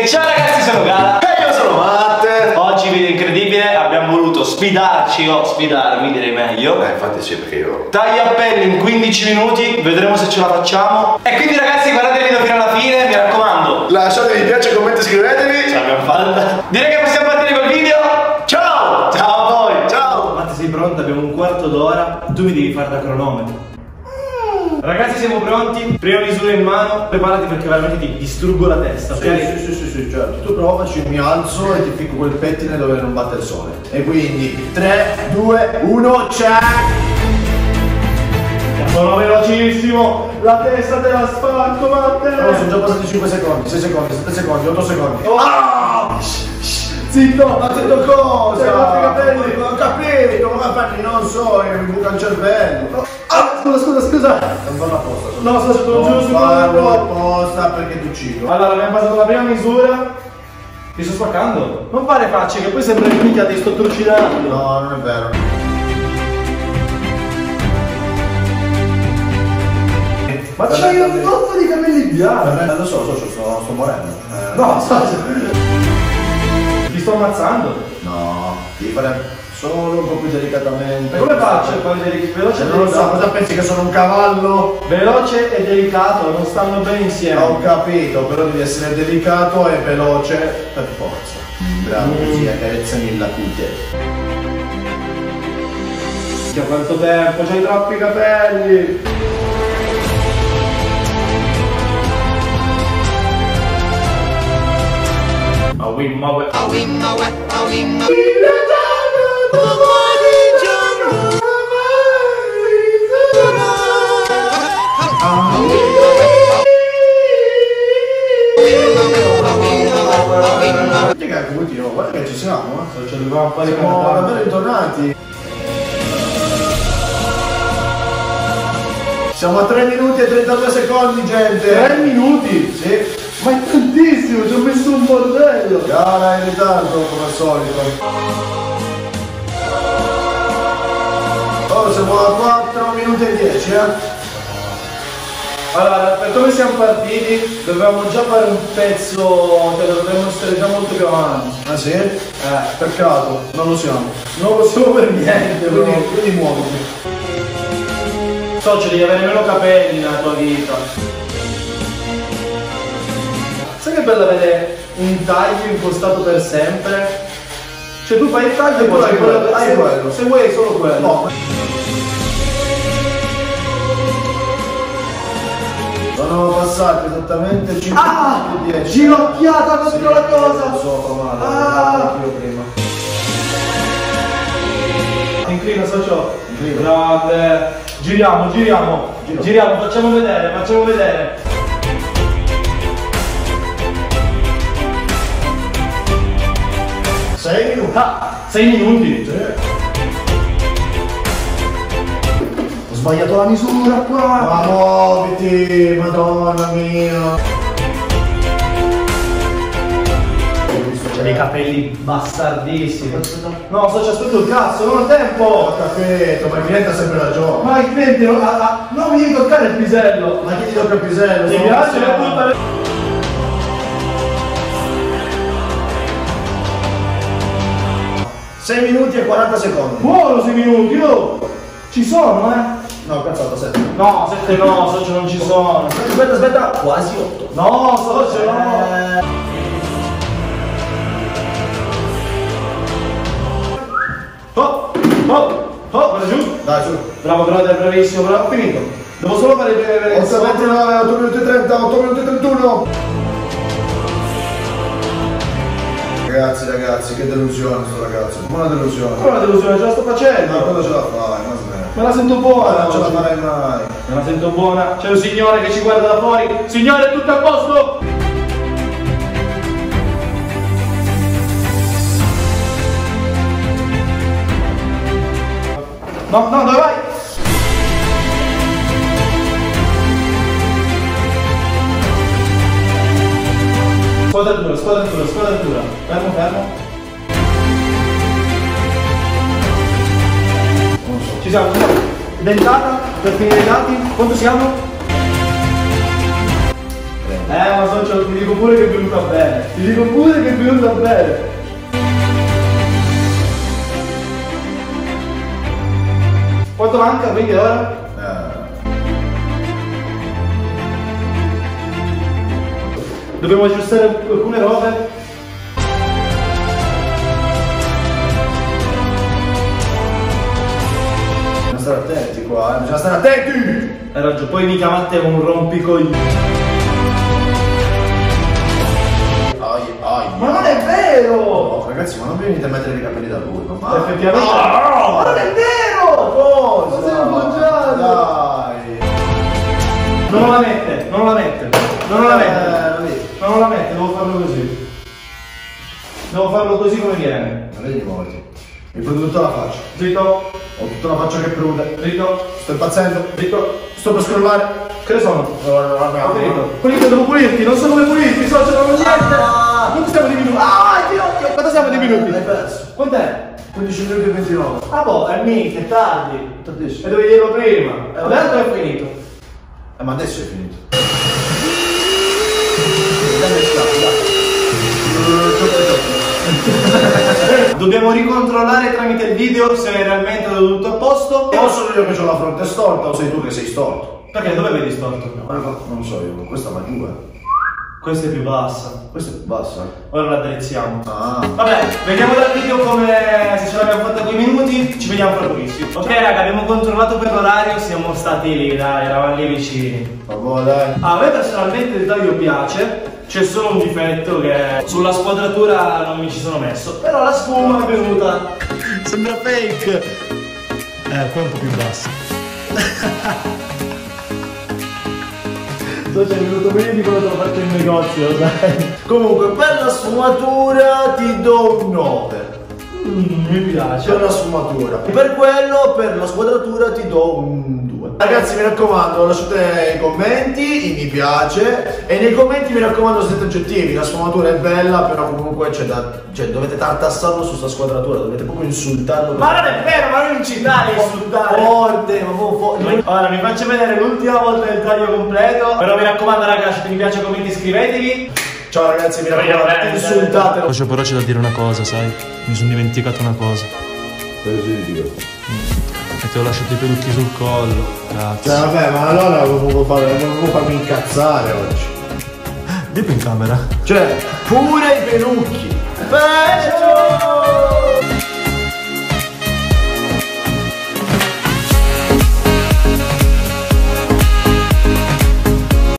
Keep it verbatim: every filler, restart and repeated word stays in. E ciao ragazzi, sono Gala. E io sono Matt. Oggi video incredibile, abbiamo voluto sfidarci o sfidarmi, direi meglio. Eh, infatti sì, perché io tagliapelli in quindici minuti, vedremo se ce la facciamo. E quindi ragazzi, guardate il video fino alla fine, mi raccomando. Lasciate mi piace, commenti, iscrivetevi. Ce l'abbiamo fatta. Direi che possiamo partire col video. Ciao! Ciao a voi, ciao! Matt, sei pronta? Abbiamo un quarto d'ora. Tu mi devi fare da cronometro. Ragazzi, siamo pronti, prima misura in mano, preparati perché veramente ti distruggo la testa. Sì, sì, sì, sì, sì, certo. Tu provaci, mi alzo e ti ficco quel pettine dove non batte il sole. E quindi tre, due, uno, c'è! Sono velocissimo, la testa te la spacco, Matte! No, sono già passati cinque secondi, sei secondi, sette secondi, otto secondi. Oh. Ah! Zitto, ma zitto cosa? Sei fatto i capelli, non ho capito, ma perché non so, mi buca il cervello. Ah, scusa, scusa, scusa. Non farlo apposta. No, sto giù, non farlo apposta perché ti uccido. Allora, abbiamo passato la prima misura. Ti sto spaccando. Non fare facce che poi sembra che minchia ti sto trucidando. No, non è vero. Ma c'hai un botto di capelli bianchi. Lo so, lo so, sto, sto morendo. Eh, no, sto... Ti sto ammazzando? No, ti farei solo un po' più delicatamente. Come faccio a fare veloce e delicato? Non lo so, cosa pensi che sono un cavallo? Veloce e delicato non stanno bene insieme. Ho capito, però devi essere delicato e veloce per forza. Bravo, così accarezzami la cute. Sì, a quanto tempo? C'hai troppi capelli! A wimmawe, a wimmawe, a wimmawe. Raga, come Dio, guarda che ci siamo, eh? Ci arriviamo a fare come davvero ritornati. Siamo a tre minuti e trentadue secondi, gente. tre minuti? Sì. Ma è tantissimo, ci ho messo un bordello. Gara in ritardo come al solito. Ora siamo a quattro minuti e dieci, eh. Allora, per come siamo partiti, dovevamo già fare un pezzo che dovremmo stare già molto più avanti. Ah sì? Eh, peccato, non lo siamo. Non lo siamo per niente, quindi, no. Quindi muoviti. So, cioè devi avere meno capelli nella tua vita. Sai che è bello avere un taglio impostato per sempre? Cioè tu fai il taglio e poi hai quello per sempre. Se vuoi è solo quello. No. Sono passati esattamente cinque. Ah! dieci. Ginocchiata contro sì, la cosa! Lo so, fa male, ah! Io prima. Inclina, socio. Inclina. Grande. Giriamo, giriamo. Giro. Giriamo, facciamo vedere, facciamo vedere. Sei minuti. Ah, sei minuti. Sì. Ho sbagliato la misura qua! Ma muoviti, madonna mia! C'è dei capelli bastardissimi! No, sto aspettando il cazzo, non ho tempo! Ho capito, ma il cliente ha sempre ragione! Ma il cliente non, ah, ah, non mi devi toccare il pisello! Ma chi ti tocca il pisello? Ti piace la puttana? sei minuti e quaranta secondi! Buono sei minuti, io! Ci sono, eh! No, cazzato, sette. No, sette no, socio, non ci sono. Aspetta, aspetta, quasi otto. No, socio, no. Oh, oh, oh, vado giù. Dai, giù. Bravo, bravo, è bravissimo, bravo, finito. Devo solo fare il breve. otto ventinove, otto minuti e trenta, otto minuti e trentuno. Ragazzi, ragazzi, che delusione sto ragazzo. Buona delusione. Buona delusione, ce la sto facendo. Ma quando ce la fai? Ma smetti. Me la sento buona, non ce la farai mai. Me la sento buona. C'è un signore che ci guarda da fuori. Signore, tutto a posto? No, no, dove vai? Squadratura, squadratura, squadratura. Fermo, fermo. Ci siamo, dentata, per finire i dati, quanto siamo? Eh, Eh, ma so, cioè, ti dico pure che è venuta bene. Ti dico pure che è venuta bene. Quanto manca quindi ora? Dobbiamo aggiustare alcune robe. Bisogna stare attenti qua, eh. Bisogna stare attenti! Hai ragione, poi mica Matteo un rompicoglio. Ai, ai. Ma non è vero! Oh, ragazzi, ma non venite a mettere i capelli da lui, ma effettivamente. No! Ma non è vero! Cosa? Ma sei un mangiato! Dai! Non la mette, non la mette, non la mette! Ma non la metto, devo farlo così. Devo farlo così come viene. Ma vedi muoviti. Mi prendo tutta la faccia. Zitto. Ho tutta la faccia che prude. Zitto. Sto impazzendo. Zitto. Sto per scrollare. Che ne sono? Ho finito. Pulito, devo pulirti. Non so come pulirti, so, ce non ho niente. Ah, non siamo diminuiti. Ah, Dio! Quanto siamo diminuiti? L'hai perso. Quant'è? quindici minuti e ventinove. Ah boh, è mica, è tardi. Tardissimo. E dovevi dirlo prima. E l'altro è finito. Eh, ma adesso è finito. Dobbiamo ricontrollare tramite il video se è realmente tutto a posto. O sono io che ho la fronte storta o sei tu che sei storto? Perché dove vedi storto? No, non lo so io, questa va giù. Questa è più bassa. Questa è più bassa? Ora la drizziamo. Ah. Vabbè, vediamo dal video come se ce l'abbiamo fatta due minuti, ci vediamo fra pochissimo. Ok raga, abbiamo controllato per l'orario, siamo stati lì, dai, eravamo lì vicini. Vabbè dai. A me personalmente il taglio piace. C'è solo un difetto che sulla squadratura non mi ci sono messo. Però la sfuma è venuta. Sembra fake. Eh, qua è un po' più basso. So, c'è venuto bene di quello che ho fatto in negozio, sai? Comunque, per la sfumatura ti do un nove. Mm, mi piace. Per la sfumatura. E per quello, per la squadratura ti do un... Ragazzi, mi raccomando, lasciate i commenti, i mi piace. E nei commenti mi raccomando siete oggettivi. La sfumatura è bella, però comunque c'è da... Cioè dovete tartassarlo su sta squadratura. Dovete proprio insultarlo. Ma non è vero, ma non ci dai insultare forte, ma forte. Allora vi faccio vedere l'ultima volta il taglio completo. Però mi raccomando ragazzi, se mi piace, commenti, iscrivetevi. Ciao ragazzi, mi raccomando, insultatelo. Però c'è da dire una cosa, sai? Mi sono dimenticato una cosa. Così e te ho lasciato i pelucchi sul collo, grazie. Cioè vabbè, ma allora non potevo fare, non potevo farmi incazzare oggi. Dillo in camera. Cioè, pure i pelucchi. Peggio!